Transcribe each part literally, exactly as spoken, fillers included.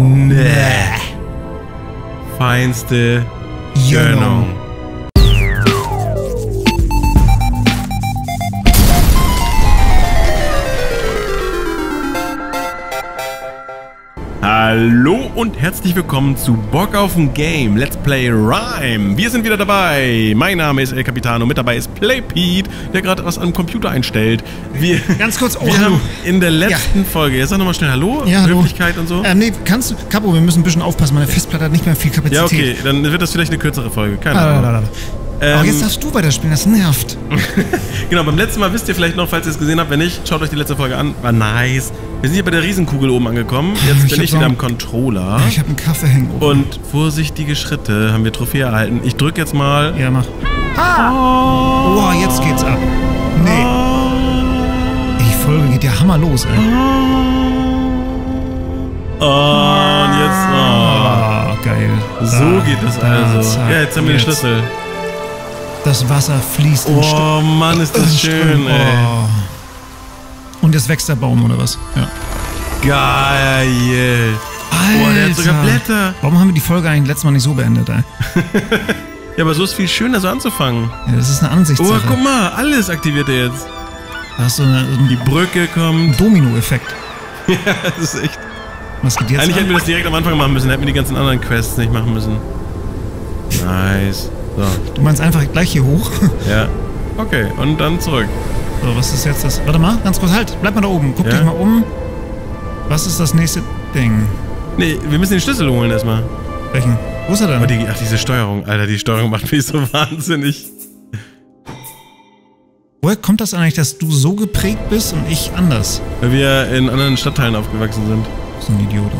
Nee. Feinste Gönnung. Hallo und herzlich willkommen zu Bock auf ein Game, Let's Play Rhyme. Wir sind wieder dabei. Mein Name ist El Capitano, mit dabei ist PlayPete, der gerade was am Computer einstellt. Wir, Ganz kurz, oh, wir haben in der letzten ja. Folge, jetzt sag nochmal schnell Hallo, ja, Höflichkeit und so. Ähm, nee, kannst du, Kapo, wir müssen ein bisschen aufpassen, meine Festplatte hat nicht mehr viel Kapazität. Ja, okay, dann wird das vielleicht eine kürzere Folge, keine Ahnung. Ah, ah, ah, ah. Aber ähm, jetzt darfst du weiterspielen, das nervt. Genau, beim letzten Mal wisst ihr vielleicht noch, falls ihr es gesehen habt, wenn nicht, schaut euch die letzte Folge an. War nice. Wir sind hier bei der Riesenkugel oben angekommen. Jetzt ich bin ich wieder am Controller. Ich habe einen Kaffee hängen oben. Und vorsichtige Schritte haben wir Trophäe erhalten. Ich drück jetzt mal. Ja, mach. Ah. Oh, jetzt geht's ab. Nee. Die Folge geht ja hammer los, ey. Oh, und jetzt. Oh. Oh, geil. So geht das also. Zack, ja, jetzt haben wir jetzt den Schlüssel. Das Wasser fließt in Stück. Oh Mann, ist das schön, ey. Oh. Und jetzt wächst der Baum, oder was? Ja. Geil. Alter. Boah, der hat sogar Blätter. Warum haben wir die Folge eigentlich letztes Mal nicht so beendet, ey? Ja, aber so ist viel schöner, so anzufangen. Ja, das ist eine Ansichtssache. Oh, guck mal, alles aktiviert er jetzt. Da hast du eine, die Brücke kommt. Domino-Effekt. Ja, das ist echt. Was geht jetzt eigentlich an? Hätten wir das direkt am Anfang machen müssen. Hätten wir die ganzen anderen Quests nicht machen müssen. Nice. So. Du meinst einfach gleich hier hoch? Ja. Okay, und dann zurück. So, was ist jetzt das? Warte mal, ganz kurz, halt, bleib mal da oben. Guck ja. dich mal um. Was ist das nächste Ding? Nee, wir müssen den Schlüssel holen erstmal. Welchen? Wo ist er denn? Oh, die, ach, diese Steuerung. Alter, die Steuerung macht mich so wahnsinnig. Woher kommt das eigentlich, dass du so geprägt bist und ich anders? Weil wir in anderen Stadtteilen aufgewachsen sind. Du bist ein Idiot.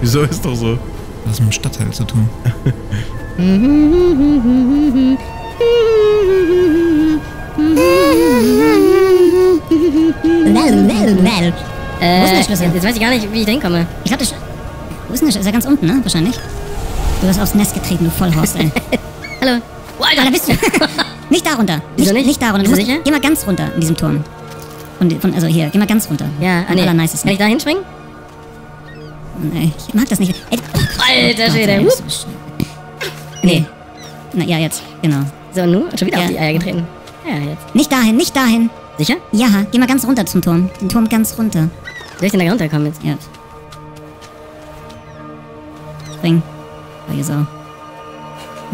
Wieso ist doch so? Das hat mit dem Stadtteil zu tun. Äh, Wo ist denn der Schlüssel? Jetzt weiß ich gar nicht, wie ich da hinkomme. Ich glaube, der Wo ist denn der Schlüssel? Ist er ganz unten, ne? Wahrscheinlich. Du hast aufs Nest getreten, du Vollhorst, ey. Hallo. Oh, Alter, da bist du. Nicht da runter. Wieso nicht? Nicht da runter. Du musst, geh mal ganz runter in diesem Turm. Von, von, also hier, geh mal ganz runter. Ja, ah, nee. Kann ich da hinspringen? Nee, ich mag das nicht. Ey, Alter Schwede. Nee. Na ja, jetzt. Genau. So, nun? Schon wieder ja. auf die Eier getreten. Ja, jetzt. Nicht dahin, nicht dahin. Sicher? Ja, geh mal ganz runter zum Turm. Den Turm ganz runter. Soll ich denn da runterkommen jetzt? Ja. Spring. Weiche Sau.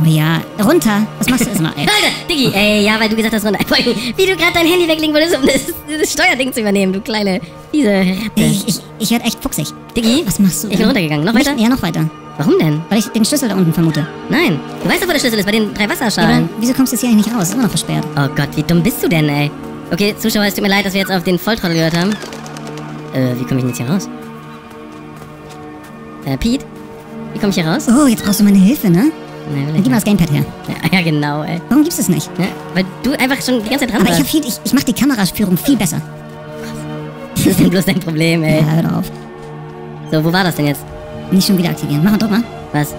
Oh ja, runter. Was machst du erstmal, ey? Alter, Diggi. Ey, ja, weil du gesagt hast, runter. Wie du gerade dein Handy weglegen wolltest, um das, das Steuerding zu übernehmen, du kleine... Diese Ratte. Ich, ich, ich werde echt fuchsig. Diggi. Was machst du denn? Ich bin runtergegangen. Noch weiter? Ja, noch weiter. Warum denn? Weil ich den Schlüssel da unten vermute. Nein, du weißt doch, wo der Schlüssel ist, bei den drei Wasserschalen. Ja, dann, wieso kommst du jetzt hier eigentlich nicht raus? Ist immer noch versperrt. Oh Gott, wie dumm bist du denn, ey? Okay, Zuschauer, es tut mir leid, dass wir jetzt auf den Volltrottel gehört haben. Äh, wie komme ich denn jetzt hier raus? Äh, Pete? Wie komme ich hier raus? Oh, jetzt brauchst du meine Hilfe, ne? Nein, dann gib mal das Gamepad her. Ja, ja, genau, ey. Warum gibst du es nicht? Ja, weil du einfach schon die ganze Zeit dran warst. Aber ich, hab viel, ich, ich mach die Kameraführung viel besser. Was ist denn bloß dein Problem, ey? Ja, hör doch auf. So, wo war das denn jetzt? Nicht schon wieder aktivieren. Mach mal, drück mal. Was?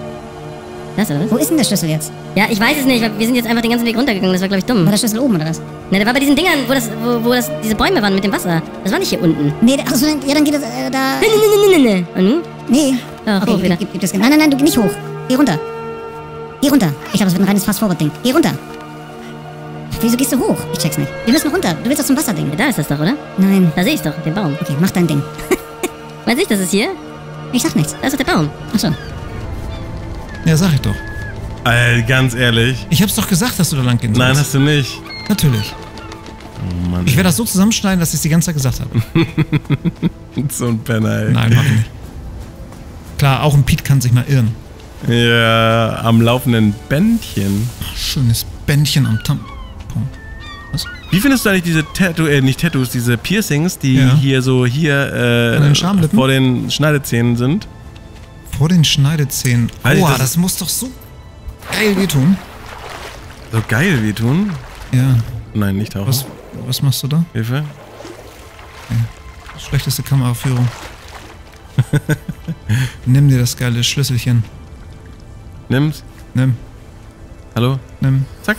Das oder was? Wo ist denn der Schlüssel jetzt? Ja, ich weiß es nicht. Wir sind jetzt einfach den ganzen Weg runtergegangen. Das war, glaube ich, dumm. War der Schlüssel oben oder was? Ne, der war bei diesen Dingern, wo das, wo, wo das, diese Bäume waren mit dem Wasser. Das war nicht hier unten. Nee, achso, ja, dann geht das, äh, da... Nee, nee, nee, nee, nee. Und? Nee. Doch, okay, hoch wieder. Gib, gib das nein, nein, nein, du, nicht hoch. Geh runter. Geh runter. Ich glaube, das wird ein reines Fast-Forward-Ding. Geh runter. Wieso gehst du hoch? Ich check's nicht. Wir müssen runter. Du willst doch zum Wasserding. Ja, da ist das doch, oder? Nein. Da sehe ich's doch, den Baum. Okay, mach dein Ding. Meinst du, das ist hier? Ich sag nichts. Da ist doch der Baum. Achso. Ja, sag ich doch. Alter, ganz ehrlich. Ich hab's doch gesagt, dass du da lang gehen sollst. Nein, hast du nicht. Natürlich. Oh Mann. Ich werde das so zusammenschneiden, dass ich es die ganze Zeit gesagt habe. So ein Penner, ey. Nein, mach ich nicht. Klar, auch ein Pete kann sich mal irren. Ja, am laufenden Bändchen. Ach, schönes Bändchen am Tampon. Was? Wie findest du eigentlich diese Tattoo, äh, nicht Tattoos, diese Piercings, die ja. hier so hier äh, den vor den Schneidezähnen sind? Vor den Schneidezähnen? Boah, also das, das muss doch so geil wehtun. So geil wehtun? Ja. Nein, nicht auch. Was, was machst du da? Hilfe. Okay. Schlechteste Kameraführung. Nimm dir das geile Schlüsselchen. Nimm's? Nimm. Hallo? Nimm. Zack.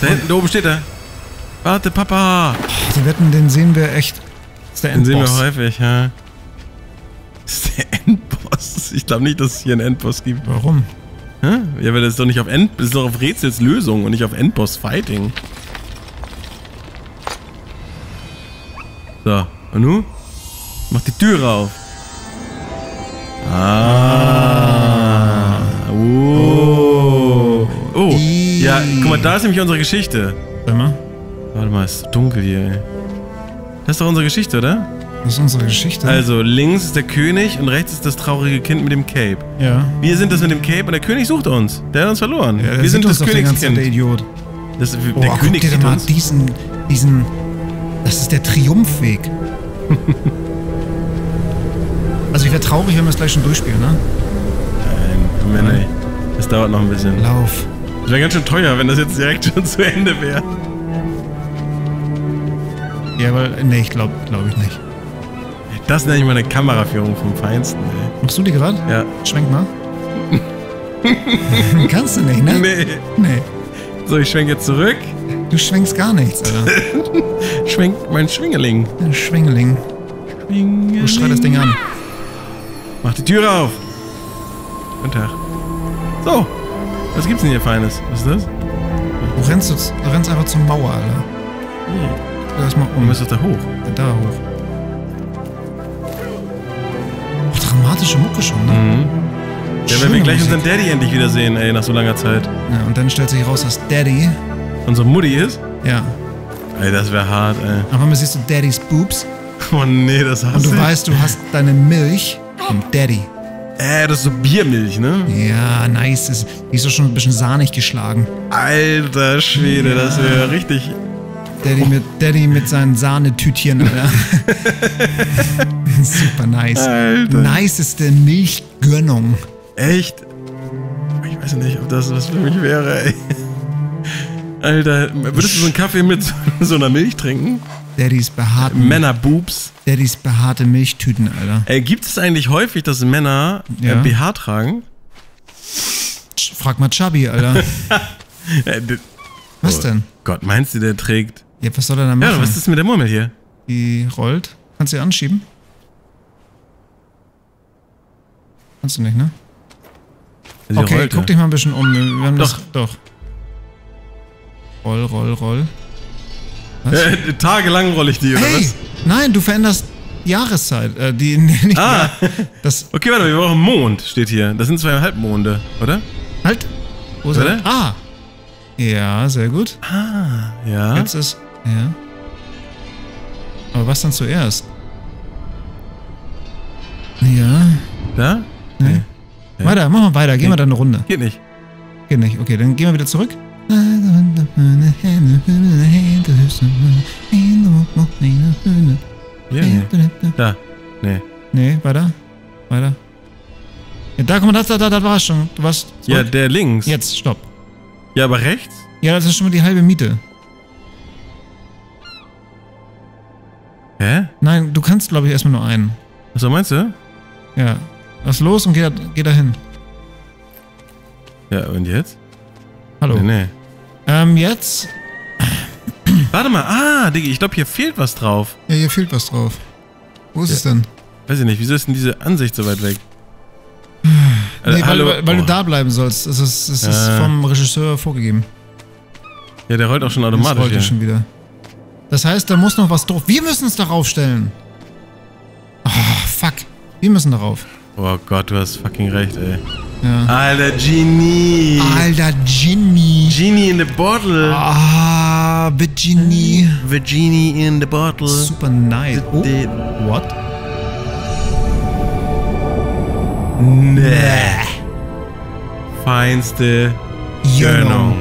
Da und? Hinten, da oben steht er. Warte, Papa! Ach, die Wetten, den sehen wir echt. Das ist der Endboss. Den sehen wir häufig, ja. Das ist der Endboss. Endboss. Ich glaube nicht, dass es hier einen Endboss gibt. Warum? Hä? Ja, weil das ist doch nicht auf End... Das ist doch auf Rätselslösung und nicht auf Endboss-Fighting. So. Und nun? Mach die Tür auf. Ah. Oh. Oh. Ja, guck mal, da ist nämlich unsere Geschichte. Warte mal. Warte mal, ist dunkel hier, ey. Das ist doch unsere Geschichte, oder? Das ist unsere Geschichte. Also, links ist der König und rechts ist das traurige Kind mit dem Cape. Ja. Wir sind das mit dem Cape und der König sucht uns. Der hat uns verloren. Ja, wir sind das Königskind. Der Idiot. Das, der oh, König guck dir mal uns. diesen, diesen... Das ist der Triumphweg. Also, ich wäre traurig, wenn wir es gleich schon durchspielen, ne? Nein, Mann, ey. Das dauert noch ein bisschen. Lauf. Das wäre ganz schön teuer, wenn das jetzt direkt schon zu Ende wäre. Ja, aber... Nee, ich glaube glaub ich nicht. Das nenne ich mal eine Kameraführung vom Feinsten, ey. Machst du die gerade? Ja. Schwenk mal. Kannst du nicht, ne? Nee. Nee. So, ich schwenk jetzt zurück. Du schwenkst gar nichts, Alter. Schwenk mein Schwingeling. Ein Schwingeling. Schwingeling. Du schreit das Ding an. Mach die Tür auf. Guten Tag. So. Was gibt's denn hier Feines? Was ist das? Du rennst, du rennst einfach zur Mauer, Alter. Nee. Lass mal um. Du müsstest da hoch. Ja, da hoch. Dramatische Mucke schon, ne? Mhm. Ja, wenn wir gleich unseren Daddy endlich wiedersehen, ey, nach so langer Zeit. Ja, und dann stellt sich raus, dass Daddy unsere Mutti ist? Ja. Ey, das wäre hart, ey. Aber man siehst du Daddys Boobs. Oh nee, das hast du. Und du ich. weißt, du hast deine Milch vom Daddy. Äh, das ist so Biermilch, ne? Ja, nice. Ist, die ist doch schon ein bisschen sahnig geschlagen. Alter Schwede, ja. Das wäre richtig... Daddy, oh. mit, Daddy mit seinen Sahnetütchen, Alter. Super nice. Alter. Niceste Milchgönnung. Echt? Ich weiß nicht, ob das was für mich wäre, ey. Alter, würdest du so einen Kaffee mit so einer Milch trinken? Daddys behaarte... Männerboobs. Daddys behaarte Milchtüten, Alter. Ey, gibt es eigentlich häufig, dass Männer ja. B H tragen? Frag mal Chubby, Alter. Was denn? Oh Gott, meinst du, der trägt... Ja, was soll er da machen? Ja, was ist mit der Murmel hier? Die rollt. Kannst du die anschieben? Kannst du nicht, ne? Also okay, rollte. Guck dich mal ein bisschen um. Wir haben doch. Das, doch. Roll, roll, roll. Was? Äh, tagelang roll ich die, oder hey, was? Nein, du veränderst Jahreszeit. Äh, die, nicht ah. Mehr. Das okay, warte, wir brauchen Mond, steht hier. Das sind zwei Halbmonde, oder? Halt. Wo ist er? Ah. Ja, sehr gut. Ah, ja. Jetzt ist... Ja. Aber was dann zuerst? Ja. Da? Nee. Ja. Weiter, machen wir weiter. Gehen nee. wir dann eine Runde. Geht nicht. Geht nicht. Okay, dann gehen wir wieder zurück. Ja, nee. Da. Nee. Nee, weiter. Weiter. Ja, da, guck mal, das, da, da, da war es schon. Du warst zurück. Ja, der links. Jetzt, stopp. Ja, aber rechts? Ja, das ist schon mal die halbe Miete. Hä? Nein, du kannst, glaube ich, erstmal nur einen. Achso, meinst du? Ja. Lass los und geh, geh da hin. Ja, und jetzt? Hallo. Nee, nee. Ähm, jetzt? Warte mal. Ah, Diggi, ich glaube, hier fehlt was drauf. Ja, hier fehlt was drauf. Wo ist ja. es denn? Weiß ich nicht. Wieso ist denn diese Ansicht so weit weg? Nee, weil, weil, weil oh. du da bleiben sollst. Es ist, es ist äh. vom Regisseur vorgegeben. Ja, der rollt auch schon automatisch. Der rollt ja schon wieder. Das heißt, da muss noch was drauf. Wir müssen es darauf stellen. Oh, fuck. Wir müssen darauf. Oh Gott, du hast fucking recht, ey. Ja. Alter Genie. Alter Genie. Genie in the bottle. Ah, the Genie. The Genie in the bottle. Super nice. Oh. What? Nee. Feinste Gönnung.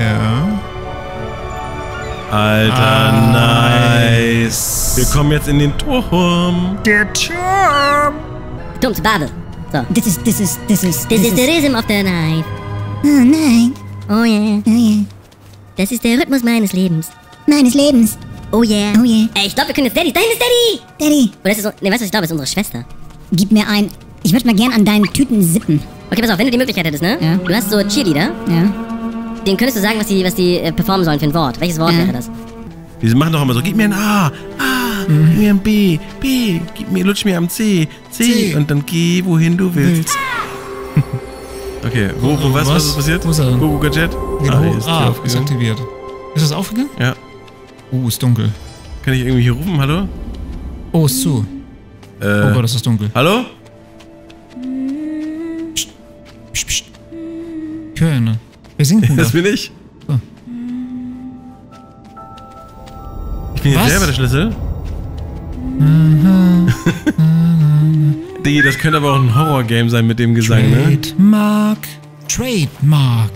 Ja. Alter, ah, nice. Wir kommen jetzt in den Turm. Der Turm. Turm zu Babel. So. This is, this is, this is, this, this is the rhythm of the night. Oh nein. Oh yeah. Oh yeah. Das ist der Rhythmus meines Lebens. Meines Lebens. Oh yeah. Oh yeah. Ey, ich glaube, wir können jetzt Daddy. Dein ist Daddy. Daddy. Oder ist das, nee, weißt du, ich glaube, das ist unsere Schwester. Gib mir ein. Ich würde mal gern an deinen Tüten sippen. Okay, pass auf, wenn du die Möglichkeit hättest, ne? Ja. Du hast so Cheerleader. Ja. Den könntest du sagen, was die, was die performen sollen für ein Wort. Welches Wort ja. wäre das? Die machen doch immer so, gib mir ein A. Ah. Mhm. Gib mir ein B, B, gib mir, lutsch mir am C, C, C. Und dann geh, wohin du willst. Okay, wo, wo, was, was, was ist passiert? Wo ist er? Wo, Gadget? Genau. Ah, ist, ah, ist aktiviert. Ist das aufgegangen? Ja. Oh, ist dunkel. Kann ich irgendwie hier rufen, hallo? Oh, ist zu. Äh, oh Gott, ist das dunkel. Hallo? Psst, psst, psst. Ich höre einen. Wer singt denn da? Das bin ich. So. Ich bin jetzt selber der Schlüssel. Digga, das könnte aber auch ein Horror-Game sein mit dem Gesang, ne? Trademark, Trademark,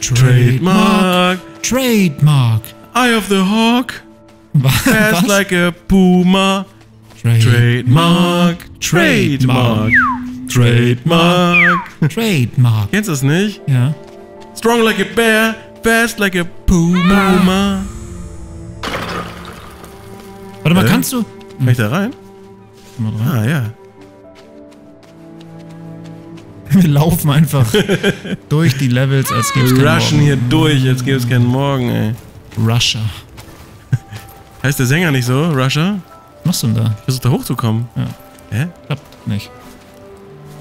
Trademark, Trademark. Eye of the Hawk. Fast like a Puma. Trademark, Trademark, Trademark, Trademark. Kennst du das nicht? Ja. Strong like a bear, fast like a Puma. Warte mal, äh? kannst du... Kann ich da rein? Mal rein. Ah, ja. Wir laufen einfach durch die Levels, als gäbe es keinen Morgen. Wir rushen hier durch, als gäbe es keinen Morgen, ey. Rusher. Heißt der Sänger nicht so, Rusher? Was machst du denn da? Ich versuch da hochzukommen. Ja. Hä? Klappt nicht.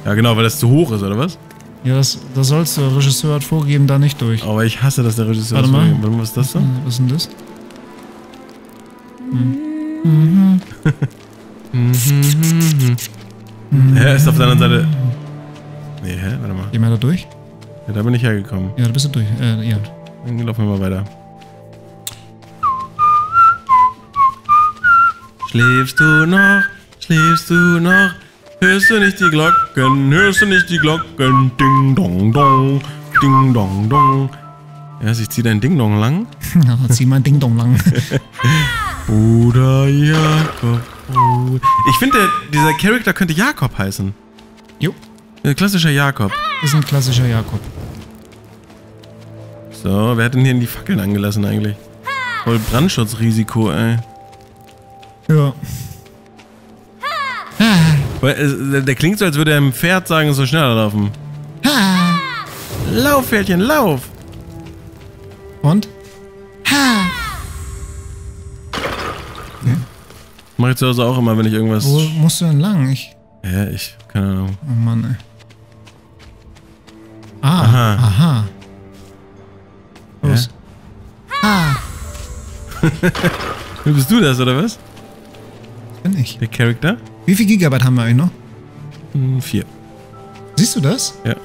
Ja genau, weil das zu hoch ist, oder was? Ja, das, das sollst du. Der Regisseur hat vorgegeben, da nicht durch. Aber ich hasse, dass der Regisseur... Warte mal. Warum, was ist das da? Was ist denn das? Hm. Mhm. Hä, ist auf der anderen Seite. Nee, hä? Warte mal. Geh mal da durch? Ja, da bin ich hergekommen. Ja, da bist du durch. Äh, ja. Dann laufen wir mal weiter. Schläfst du noch? Schläfst du noch? Hörst du nicht die Glocken? Hörst du nicht die Glocken? Ding dong dong. Ding dong dong. Ja, ich zieh dein Ding dong lang. Ja, zieh mein Ding dong lang. Bruder Jakob. Bruder. Ich finde, dieser Charakter könnte Jakob heißen. Jo. Ein klassischer Jakob. Ist ein klassischer Jakob. So, wer hat denn hier in die Fackeln angelassen eigentlich? Voll Brandschutzrisiko, ey. Ja. Der klingt so, als würde er einem Pferd sagen, es soll schneller laufen. Lauf, Pferdchen, lauf! Und? Mach ich zu Hause auch immer, wenn ich irgendwas... Wo musst du denn lang? Ich... Ja, ich... Keine Ahnung. Oh Mann, ey. Ah, aha. aha. Los. Ja. Ah. Bist du das, oder was? Bin ich. Der Charakter? Wie viel Gigabyte haben wir eigentlich noch? Hm, vier. Siehst du das? Ja.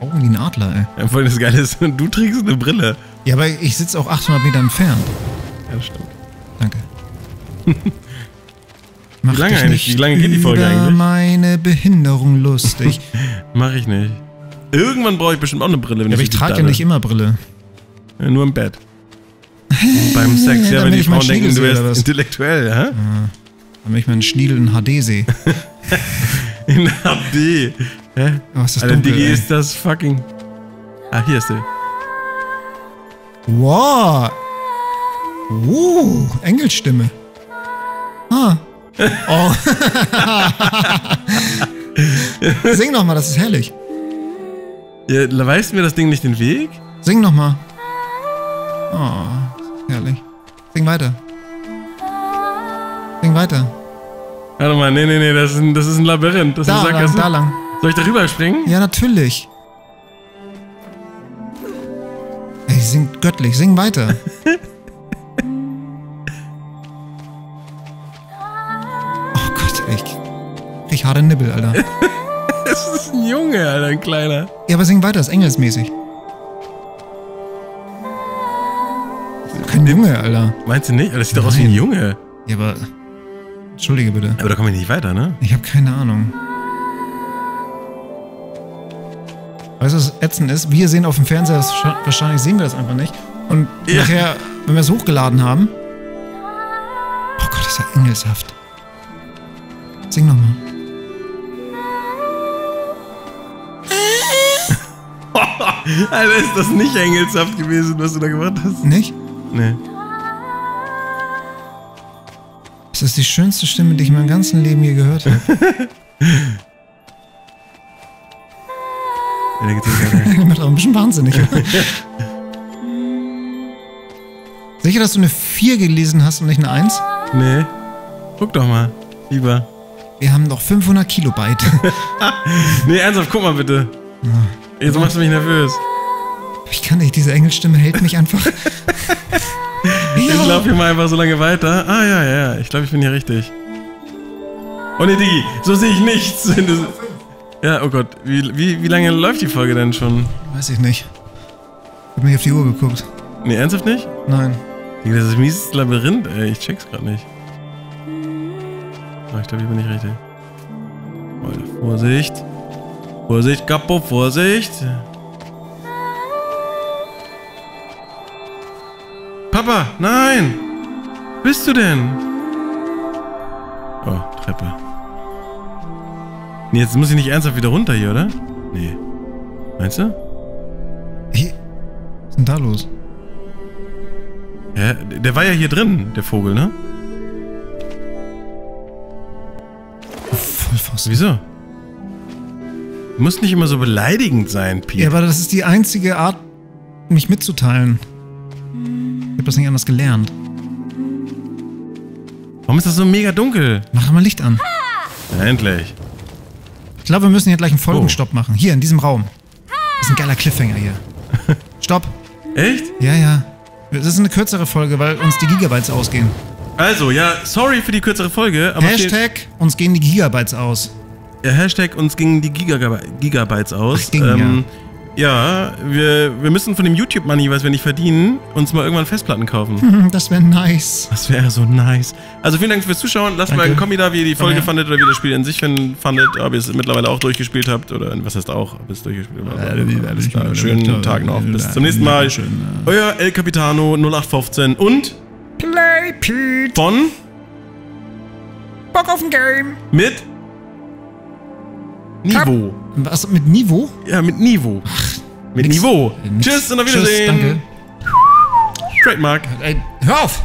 Augen wie ein Adler, ey. Ja, vor allem das Geile ist, du trägst eine Brille. Ja, aber ich sitze auch achthundert Meter entfernt. Ja, das stimmt. Danke. Mach wie lange eigentlich? Wie lange geht die Folge eigentlich? Über meine Behinderung lustig. Mach ich nicht. Irgendwann brauche ich bestimmt auch eine Brille. Wenn ja, ich aber ich trage ja nicht immer Brille. Ja, nur im Bett. Und beim Sex, ja, ja wenn die Frauen denken, du wärst intellektuell, ja? Ja. Damit ich meinen Schniedel in H D sehe. In H D? Hä? Oh, ist das Alter, dunkel, Digi, ey. Ist das fucking... Ah, hier ist der. Wow! Uh, Engelstimme. Ah. Oh. Sing nochmal, das ist herrlich. Ja, weißt mir das Ding nicht den Weg? Sing nochmal. Oh, herrlich. Sing weiter. Sing weiter. Warte mal, nee, nee, nee, das ist ein, das ist ein Labyrinth. Das da ist lang, da lang. Soll ich da rüber springen? Ja, natürlich. Ey, sing göttlich, sing weiter. Ich harte Nibbel, Alter. Das ist ein Junge, Alter, ein kleiner. Ja, aber sing weiter, ist engelsmäßig. Kein Junge, Alter. Meinst du nicht? Das sieht doch aus wie ein Junge. Ja, aber... Entschuldige bitte. Aber da komme ich nicht weiter, ne? Ich habe keine Ahnung. Weißt du, was ätzend ist? Wir sehen auf dem Fernseher, das wahrscheinlich sehen wir das einfach nicht. Und ja. nachher, wenn wir es hochgeladen haben... Oh Gott, das ist ja engelshaft. Sing nochmal. Alter, ist das nicht engelshaft gewesen, was du da gemacht hast? Nicht? Nee. Das ist die schönste Stimme, die ich mein ganzen Leben je gehört habe. Ich bin auch ein bisschen wahnsinnig. Sicher, dass du eine vier gelesen hast und nicht eine eins? Nee. Guck doch mal, lieber. Wir haben noch fünfhundert Kilobyte. Nee, ernsthaft, guck mal bitte. Ja. Jetzt machst du mich nervös. Ich kann nicht, diese Engelstimme hält mich einfach. Ich laufe hier mal einfach so lange weiter. Ah ja, ja, ich glaube, ich bin hier richtig. Oh ne, Digi, so sehe ich nichts. Ja, oh Gott, wie, wie, wie lange läuft die Folge denn schon? Weiß ich nicht. Ich hab mich auf die Uhr geguckt. Ne, ernsthaft nicht? Nein. Digga, das ist ein mieses Labyrinth, ey, ich check's gerade nicht. Oh, ich glaube, ich bin nicht richtig. Oh, Vorsicht. Vorsicht, Kapo, Vorsicht. Papa, nein! Wo bist du denn? Oh, Treppe. Nee, jetzt muss ich nicht ernsthaft wieder runter hier, oder? Nee. Meinst du? Hey, was ist denn da los? Ja, der war ja hier drin, der Vogel, ne? Oh, Vollpfosten. Wieso? Muss nicht immer so beleidigend sein, Pete. Ja, aber das ist die einzige Art, mich mitzuteilen. Ich hab das nicht anders gelernt. Warum ist das so mega dunkel? Mach mal Licht an. Ja, endlich. Ich glaube, wir müssen hier gleich einen Folgenstopp oh. machen. Hier, in diesem Raum. Das ist ein geiler Cliffhanger hier. Stopp. Echt? Ja, ja. Das ist eine kürzere Folge, weil uns die Gigabytes ausgehen. Also, ja, sorry für die kürzere Folge, aber Hashtag, uns gehen die Gigabytes aus. Ja, Hashtag, uns gingen die Giga Gigabytes aus. Ach, ging, ähm, ja, ja wir, wir müssen von dem YouTube-Money, was wir nicht verdienen, uns mal irgendwann Festplatten kaufen. Das wäre nice. Das wäre so nice. Also, vielen Dank fürs Zuschauen. Lasst Danke. mal einen Kommi da, wie ihr die Folge okay. fandet oder wie ihr das Spiel in sich fandet. Ob ihr es mittlerweile auch durchgespielt habt oder was heißt auch, ob ihr es durchgespielt habt. Also, äh, alles klar. Schönen Tag noch. Bis zum nächsten Mal. Schön, äh. Euer El Capitano null acht fünfzehn und PlayPete von Bock auf ein Game mit Niveau. Was? Mit Niveau? Ja, mit Niveau. Ach, mit nix, Niveau. Nix. Tschüss und auf Wiedersehen. Tschüss, danke. Trademark. Ey, hör auf!